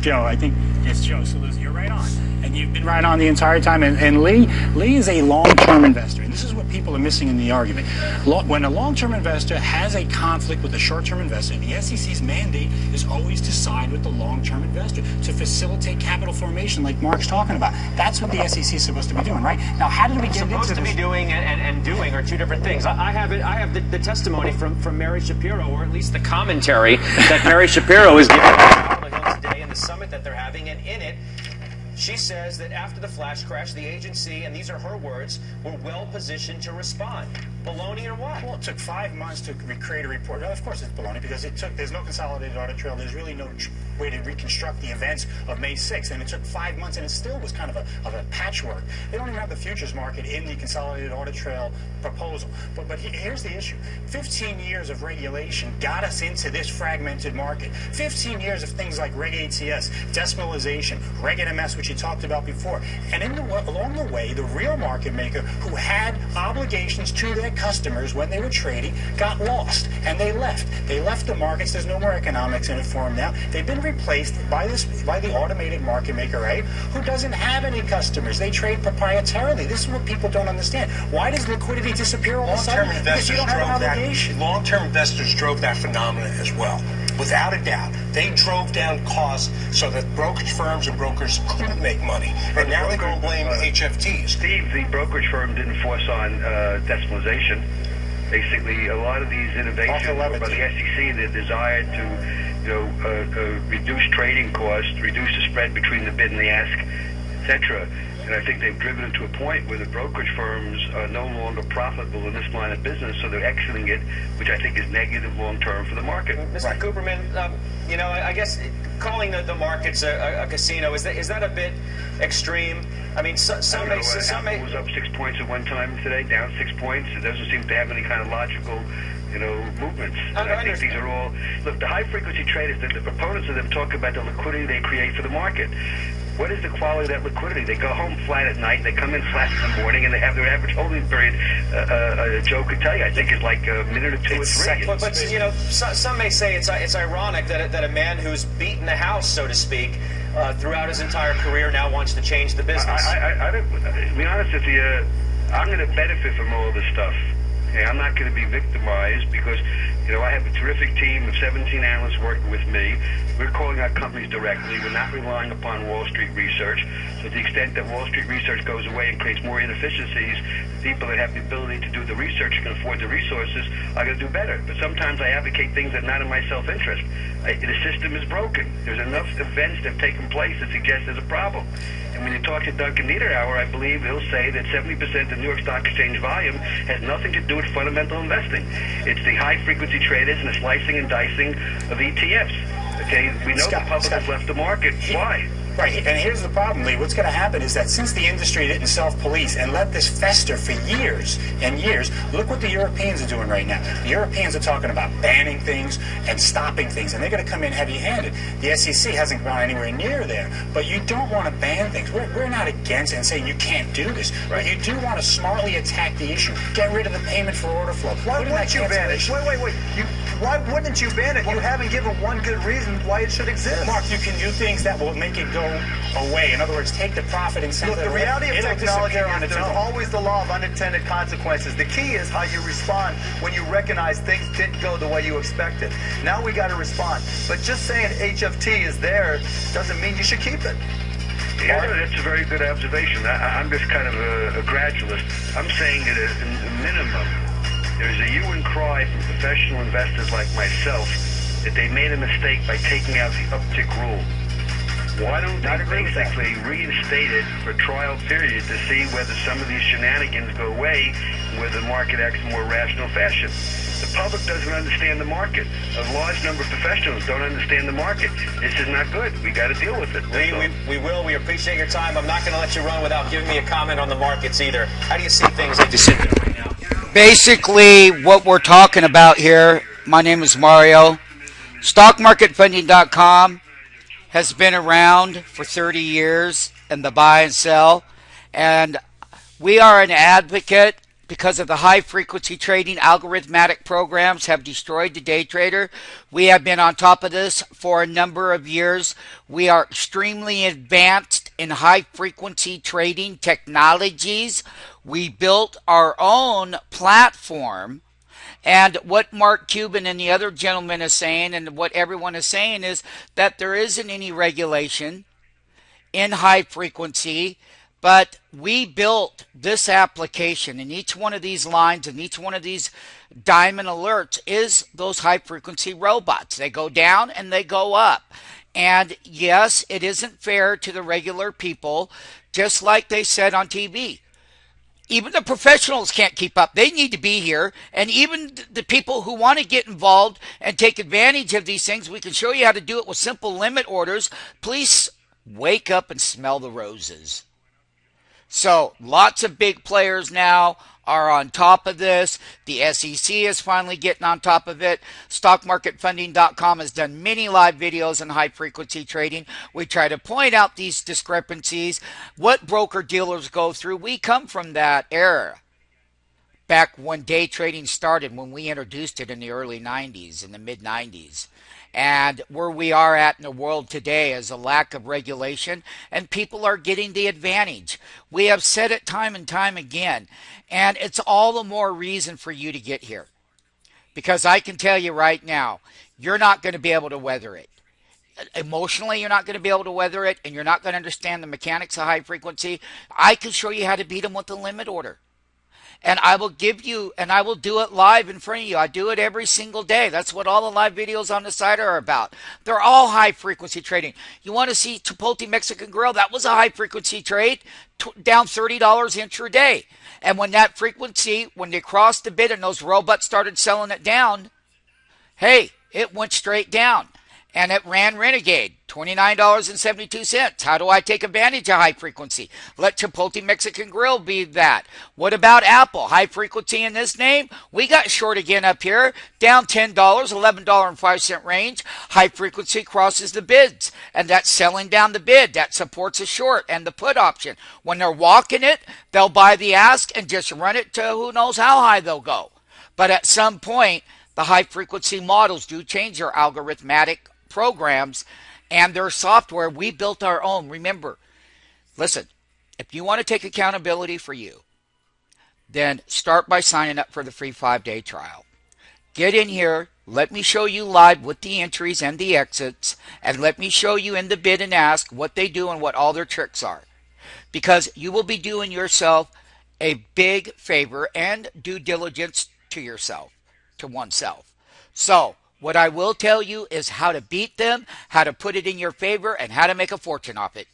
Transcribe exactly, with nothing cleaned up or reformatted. Joe. I think it's Joe Saluzzi. You're right on. And you've been right on the entire time. And, and Lee, Lee is a long-term investor. And this is what people are missing in the argument. When a long-term investor has a conflict with a short-term investor, the S E C's mandate is always to side with the long-term investor to facilitate capital formation like Mark's talking about. That's what the S E C is supposed to be doing, right? Now, how did we get supposed into Supposed to this? be doing and, and, and doing are two different things. I, I have, it, I have the, the testimony from, from Mary Shapiro, or at least the commentary that Mary Shapiro is giving today in the summit that they're having, and in it, she says that after the flash crash, the agency, and these are her words, were well positioned to respond. Baloney or what? Well, it took five months to create a report. Well, of course it's baloney, because it took, there's no consolidated audit trail. There's really no way to reconstruct the events of May sixth. And it took five months, and it still was kind of a, of a patchwork. They don't even have the futures market in the consolidated audit trail proposal. But, but he, here's the issue. fifteen years of regulation got us into this fragmented market. fifteen years of things like Reg A T S, decimalization, Reg N M S, which you talked about before, and in the, along the way, the real market maker who had obligations to their customers when they were trading got lost, and they left. They left the markets. There's no more economics in it for them now. They've been replaced by this by the automated market maker, right? Who doesn't have any customers? They trade proprietarily. This is what people don't understand. Why does liquidity disappear all of a sudden? Long-term investors drove that. Long-term investors drove that phenomenon as well. Without a doubt, they drove down costs so that brokerage firms and brokers couldn't make money. And now they're going to blame uh, H F Ts. Steve, the brokerage firm didn't force on uh, decimalization. Basically, a lot of these innovations by the S E C, they're desired to you know, uh, uh, reduce trading costs, reduce the spread between the bid and the ask, et cetera. And I think they've driven it to a point where the brokerage firms are no longer profitable in this line of business, so they're exiting it, which I think is negative long-term for the market. Mister Right. Cooperman, um, you know, I guess calling the, the markets a, a casino, is that, is that a bit extreme? I mean, so, some may... Apple was up six points at one time today, down six points. It doesn't seem to have any kind of logical... you know, movements. And I, I think understand. These are all, look, the high-frequency traders, the, the proponents of them talk about the liquidity they create for the market. What is the quality of that liquidity? They go home flat at night, they come in flat in the morning, and they have their average holding period, uh, uh, Joe could tell you, I think it's like a minute or two it's or three. But, but, you know, so, some may say it's, it's ironic that, that a man who's beaten the house, so to speak, uh, throughout his entire career now wants to change the business. I, I, I, I don't, to be honest with you, uh, I'm going to benefit from all this stuff. Hey, I'm not going to be victimized because, you know, I have a terrific team of seventeen analysts working with me. We're calling our companies directly. We're not relying upon Wall Street research. So to the extent that Wall Street research goes away and creates more inefficiencies, people that have the ability to do the research and can afford the resources are going to do better. But sometimes I advocate things that are not in my self-interest. The system is broken. There's enough events that have taken place that suggest there's a problem. And when you talk to Duncan Niederhauer, I believe he'll say that seventy percent of New York Stock Exchange volume has nothing to do with fundamental investing. It's the high-frequency traders and the slicing and dicing of E T Fs. Okay, we know Scott, the public Scott. has left the market. Why? Right, and here's the problem, Lee. What's going to happen is that since the industry didn't self-police and let this fester for years and years, look what the Europeans are doing right now. The Europeans are talking about banning things and stopping things, and they're going to come in heavy-handed. The S E C hasn't gone anywhere near there, but you don't want to ban things. We're, we're not against it and saying you can't do this. Right. But you do want to smartly attack the issue. Get rid of the payment for order flow. Why wouldn't you ban it? Wait, wait, wait. You, why wouldn't you ban it? Well, you haven't given one good reason why it should exist. Mark, you can do things that will make it go away. In other words, take the profit incentive. Look, the reality of technology is there's always the law of unintended consequences. The key is how you respond when you recognize things didn't go the way you expected. Now we got to respond. But just saying H F T is there doesn't mean you should keep it. Yeah, no, that's a very good observation. I, I'm just kind of a, a gradualist. I'm saying that at a minimum, there's a hue and cry from professional investors like myself that they made a mistake by taking out the uptick rule. Why don't they basically reinstate it for trial period to see whether some of these shenanigans go away and whether the market acts in a more rational fashion? The public doesn't understand the market. A large number of professionals don't understand the market. This is not good. We got to deal with it. Lee, we, we will. We appreciate your time. I'm not going to let you run without giving me a comment on the markets either. How do you see things like this right now? Basically, what we're talking about here, my name is Mario, stock market funding dot com. Has been around for thirty years in the buy and sell, and we are an advocate because of the high-frequency trading algorithmic programs have destroyed the day trader. We have been on top of this for a number of years. We are extremely advanced in high-frequency trading technologies. We built our own platform. And what Mark Cuban and the other gentleman is saying, and what everyone is saying, is that there isn't any regulation in high-frequency. But we built this application, and each one of these lines and each one of these diamond alerts is those high frequency robots. They go down and they go up. And yes, it isn't fair to the regular people, just like they said on T V. Even the professionals can't keep up. They need to be here. And even the people who want to get involved and take advantage of these things, we can show you how to do it with simple limit orders. Please wake up and smell the roses. So lots of big players now are on top of this. The S E C is finally getting on top of it. Stock Market Funding dot com has done many live videos on high-frequency trading. We try to point out these discrepancies, what broker-dealers go through. We come from that era, back when day trading started, when we introduced it in the early nineties, in the mid nineties. And where we are at in the world today is a lack of regulation, and people are getting the advantage. We have said it time and time again, and it's all the more reason for you to get here, because I can tell you right now, you're not going to be able to weather it. Emotionally, you're not going to be able to weather it, and you're not going to understand the mechanics of high frequency. I can show you how to beat them with the limit order. And I will give you, and I will do it live in front of you. I do it every single day. That's what all the live videos on the site are about. They're all high-frequency trading. You want to see Chipotle Mexican Grill? That was a high-frequency trade, down thirty dollars intraday. And when that frequency, when they crossed the bid and those robots started selling it down, hey, it went straight down. And it ran renegade, twenty-nine dollars and seventy-two cents. How do I take advantage of high frequency? Let Chipotle Mexican Grill be that. What about Apple? High frequency in this name? We got short again up here, down ten dollars, eleven dollars and five cents range. High frequency crosses the bids, and that's selling down the bid. That supports a short and the put option. When they're walking it, they'll buy the ask and just run it to who knows how high they'll go. But at some point, the high frequency models do change their algorithmic programs and their software. We built our own. Remember, listen, if you want to take accountability for you, then start by signing up for the free five-day trial. Get in here. Let me show you live with the entries and the exits, and let me show you in the bid and ask what they do and what all their tricks are, because you will be doing yourself a big favor and due diligence to yourself, to oneself. So what I will tell you is how to beat them, how to put it in your favor, and how to make a fortune off it.